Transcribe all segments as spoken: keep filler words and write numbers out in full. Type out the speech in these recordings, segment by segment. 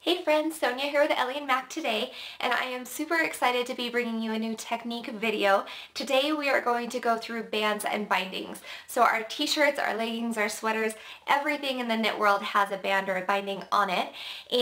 Hey friends, Sonia here with Ellie and Mac today, and I am super excited to be bringing you a new technique video. Today we are going to go through bands and bindings. So our t-shirts, our leggings, our sweaters, everything in the knit world has a band or a binding on it.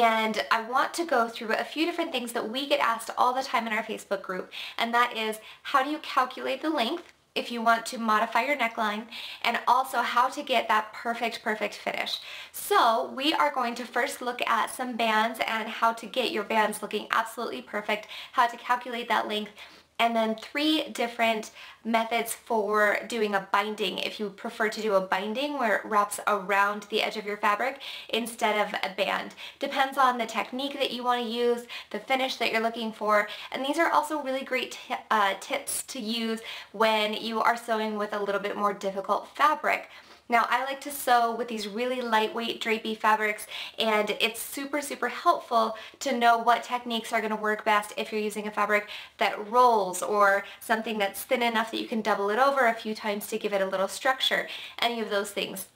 And I want to go through a few different things that we get asked all the time in our Facebook group, and that is, how do you calculate the length if you want to modify your neckline, and also how to get that perfect, perfect finish. So we are going to first look at some bands and how to get your bands looking absolutely perfect, how to calculate that length, and then three different methods for doing a binding if you prefer to do a binding where it wraps around the edge of your fabric instead of a band. Depends on the technique that you want to use, the finish that you're looking for, and these are also really great uh, tips to use when you are sewing with a little bit more difficult fabric. Now, I like to sew with these really lightweight drapey fabrics, and it's super, super helpful to know what techniques are going to work best if you're using a fabric that rolls or something that's thin enough that you can double it over a few times to give it a little structure, any of those things.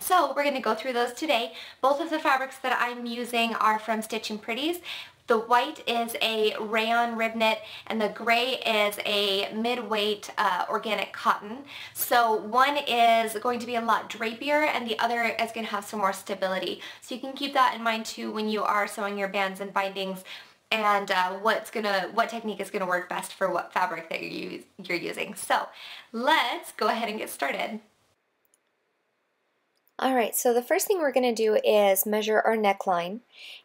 So we're going to go through those today. Both of the fabrics that I'm using are from Stitch and Pretties. The white is a rayon rib knit, and the gray is a mid-weight uh, organic cotton. So one is going to be a lot drapier, and the other is going to have some more stability. So you can keep that in mind too when you are sewing your bands and bindings, and uh, what's gonna, what technique is gonna work best for what fabric that you're, use, you're using. So let's go ahead and get started. Alright, so the first thing we're going to do is measure our neckline,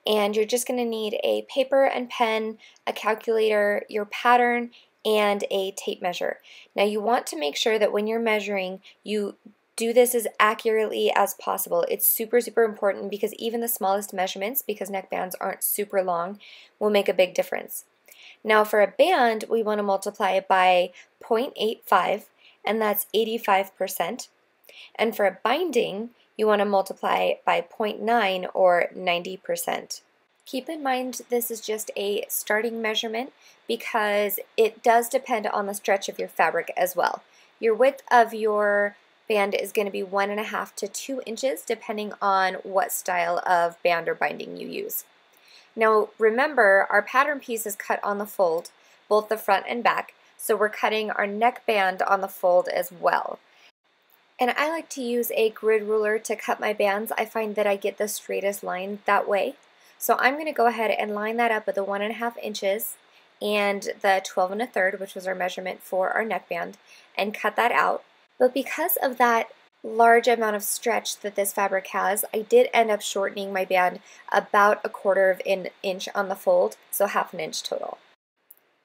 and you're just going to need a paper and pen, a calculator, your pattern, and a tape measure. Now you want to make sure that when you're measuring, you do this as accurately as possible. It's super, super important, because even the smallest measurements, because neckbands aren't super long, will make a big difference. Now for a band, we want to multiply it by zero point eight five, and that's eighty-five percent. And for a binding, you want to multiply by zero point nine, or ninety percent. Keep in mind this is just a starting measurement, because it does depend on the stretch of your fabric as well. Your width of your band is going to be one and a half to two inches depending on what style of band or binding you use. Now remember, our pattern piece is cut on the fold, both the front and back, so we're cutting our neckband on the fold as well. And I like to use a grid ruler to cut my bands. I find that I get the straightest line that way. So I'm going to go ahead and line that up with the one and a half inches and the twelve and a third, which was our measurement for our neckband, and cut that out. But because of that large amount of stretch that this fabric has, I did end up shortening my band about a quarter of an inch on the fold, so half an inch total.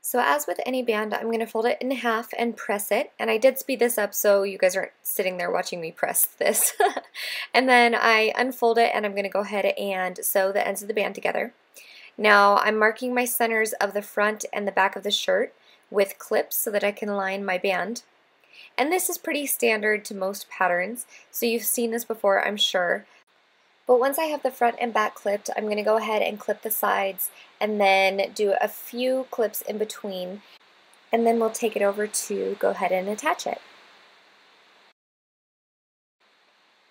So as with any band, I'm going to fold it in half and press it, and I did speed this up so you guys aren't sitting there watching me press this. And then I unfold it, and I'm going to go ahead and sew the ends of the band together. Now I'm marking my centers of the front and the back of the shirt with clips so that I can line my band. And this is pretty standard to most patterns, so you've seen this before, I'm sure. But once I have the front and back clipped, I'm going to go ahead and clip the sides, and then do a few clips in between, and then we'll take it over to go ahead and attach it.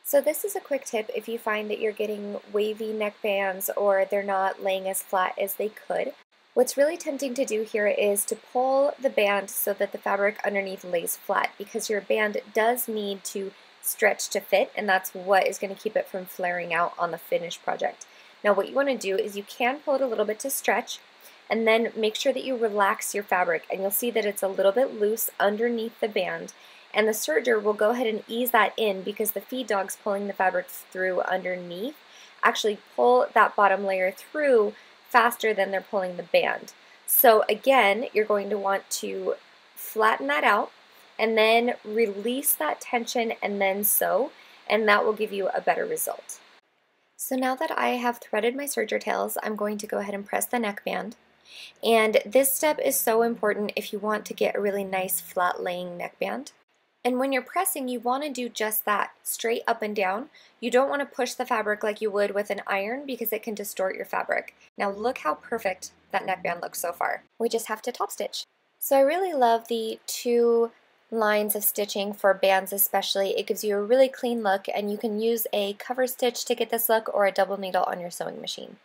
So this is a quick tip if you find that you're getting wavy neckbands or they're not laying as flat as they could. What's really tempting to do here is to pull the band so that the fabric underneath lays flat, because your band does need to stretch to fit, and that's what is going to keep it from flaring out on the finished project. Now what you want to do is you can pull it a little bit to stretch, and then make sure that you relax your fabric, and you'll see that it's a little bit loose underneath the band, and the serger will go ahead and ease that in, because the feed dogs pulling the fabric through underneath actually pull that bottom layer through faster than they're pulling the band. So again, you're going to want to flatten that out, and then release that tension and then sew, and that will give you a better result. So now that I have threaded my serger tails, I'm going to go ahead and press the neckband. And this step is so important if you want to get a really nice flat laying neckband. And when you're pressing, you want to do just that, straight up and down. You don't want to push the fabric like you would with an iron, because it can distort your fabric. Now look how perfect that neckband looks so far. We just have to top stitch. So I really love the two lines of stitching for bands especially. It gives you a really clean look, and you can use a cover stitch to get this look or a double needle on your sewing machine.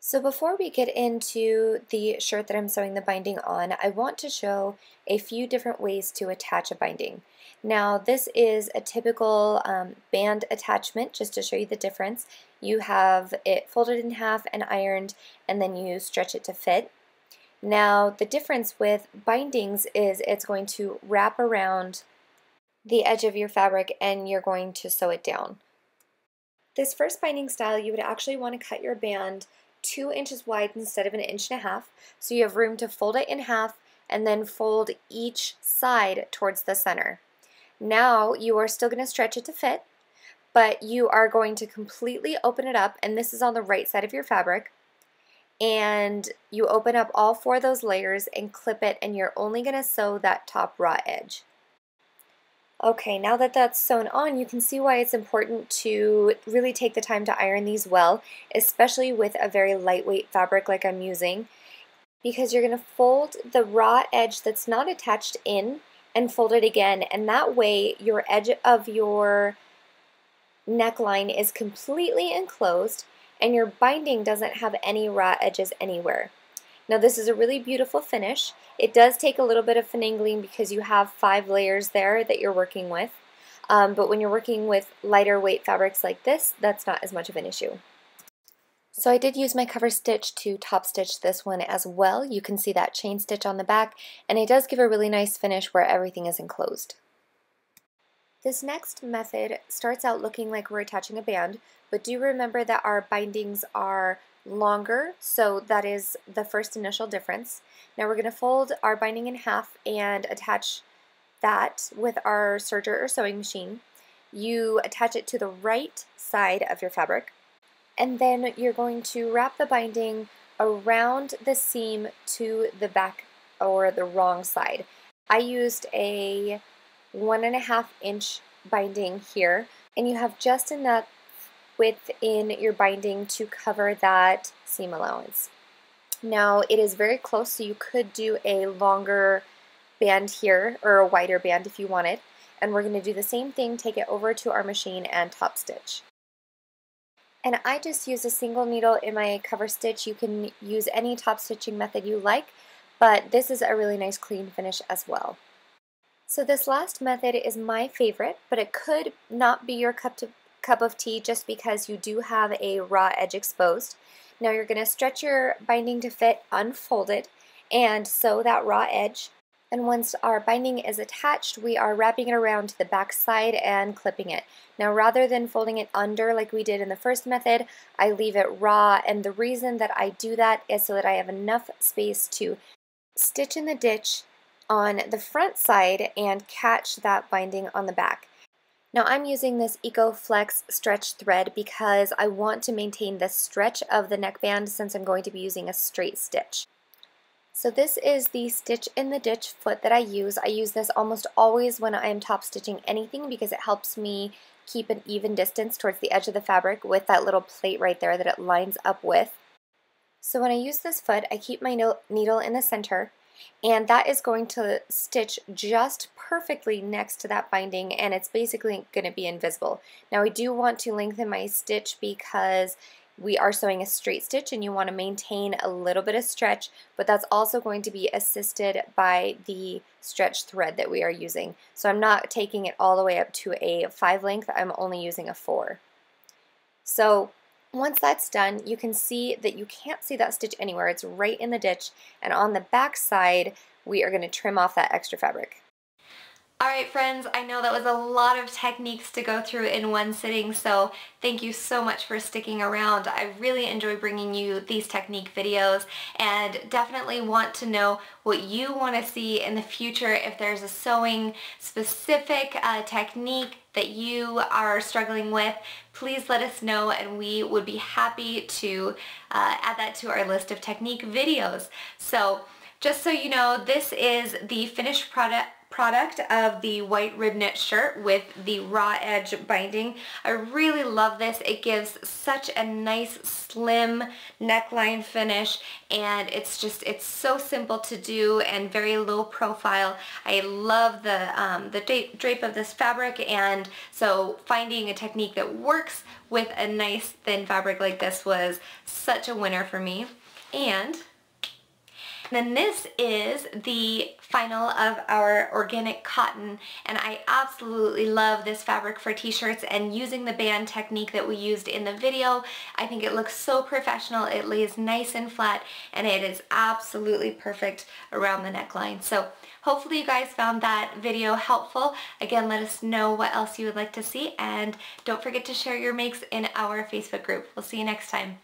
So before we get into the shirt that I'm sewing the binding on, I want to show a few different ways to attach a binding. Now this is a typical um, band attachment, just to show you the difference. You have it folded in half and ironed, and then you stretch it to fit. Now the difference with bindings is it's going to wrap around the edge of your fabric and you're going to sew it down. This first binding style, you would actually want to cut your band two inches wide instead of an inch and a half, so you have room to fold it in half and then fold each side towards the center. Now you are still going to stretch it to fit, but you are going to completely open it up, and this is on the right side of your fabric, and you open up all four of those layers and clip it, and you're only going to sew that top raw edge. Okay, now that that's sewn on, you can see why it's important to really take the time to iron these well, especially with a very lightweight fabric like I'm using, because you're going to fold the raw edge that's not attached in and fold it again, and that way your edge of your neckline is completely enclosed and your binding doesn't have any raw edges anywhere. Now this is a really beautiful finish. It does take a little bit of finagling because you have five layers there that you're working with, um, but when you're working with lighter weight fabrics like this, that's not as much of an issue. So I did use my cover stitch to top stitch this one as well. You can see that chain stitch on the back, and it does give a really nice finish where everything is enclosed. This next method starts out looking like we're attaching a band, but do remember that our bindings are longer, so that is the first initial difference. Now we're going to fold our binding in half and attach that with our serger or sewing machine. You attach it to the right side of your fabric, and then you're going to wrap the binding around the seam to the back or the wrong side. I used a one and a half inch binding here, and you have just enough within your binding to cover that seam allowance. Now it is very close, so you could do a longer band here or a wider band if you wanted, and we're going to do the same thing, take it over to our machine and top stitch. And I just use a single needle in my cover stitch. You can use any top stitching method you like, but this is a really nice clean finish as well. So this last method is my favorite, but it could not be your cup to cup of tea just because you do have a raw edge exposed. Now you're going to stretch your binding to fit unfolded and sew that raw edge, and once our binding is attached, we are wrapping it around to the back side and clipping it. Now rather than folding it under like we did in the first method, I leave it raw, and the reason that I do that is so that I have enough space to stitch in the ditch on the front side and catch that binding on the back. Now I'm using this EcoFlex stretch thread because I want to maintain the stretch of the neckband since I'm going to be using a straight stitch. So this is the stitch in the ditch foot that I use. I use this almost always when I am top stitching anything because it helps me keep an even distance towards the edge of the fabric with that little plate right there that it lines up with. So when I use this foot, I keep my needle in the center, and that is going to stitch just perfectly next to that binding, and it's basically going to be invisible. Now I do want to lengthen my stitch because we are sewing a straight stitch and you want to maintain a little bit of stretch, but that's also going to be assisted by the stretch thread that we are using. So I'm not taking it all the way up to a five length, I'm only using a four. So once that's done, you can see that you can't see that stitch anywhere. It's right in the ditch, and on the back side, we are going to trim off that extra fabric. Alright friends, I know that was a lot of techniques to go through in one sitting, so thank you so much for sticking around. I really enjoy bringing you these technique videos, and definitely want to know what you want to see in the future. If there's a sewing specific uh, technique that you are struggling with, please let us know, and we would be happy to uh, add that to our list of technique videos. So just so you know, this is the finished product product of the white rib knit shirt with the raw edge binding. I really love this. It gives such a nice slim neckline finish, and it's just, it's so simple to do and very low profile. I love the, um, the drape of this fabric, and so finding a technique that works with a nice thin fabric like this was such a winner for me. And then this is the final of our organic cotton, and I absolutely love this fabric for t-shirts, and using the band technique that we used in the video, I think it looks so professional. It lays nice and flat, and it is absolutely perfect around the neckline. So hopefully you guys found that video helpful. Again, let us know what else you would like to see, and don't forget to share your makes in our Facebook group. We'll see you next time.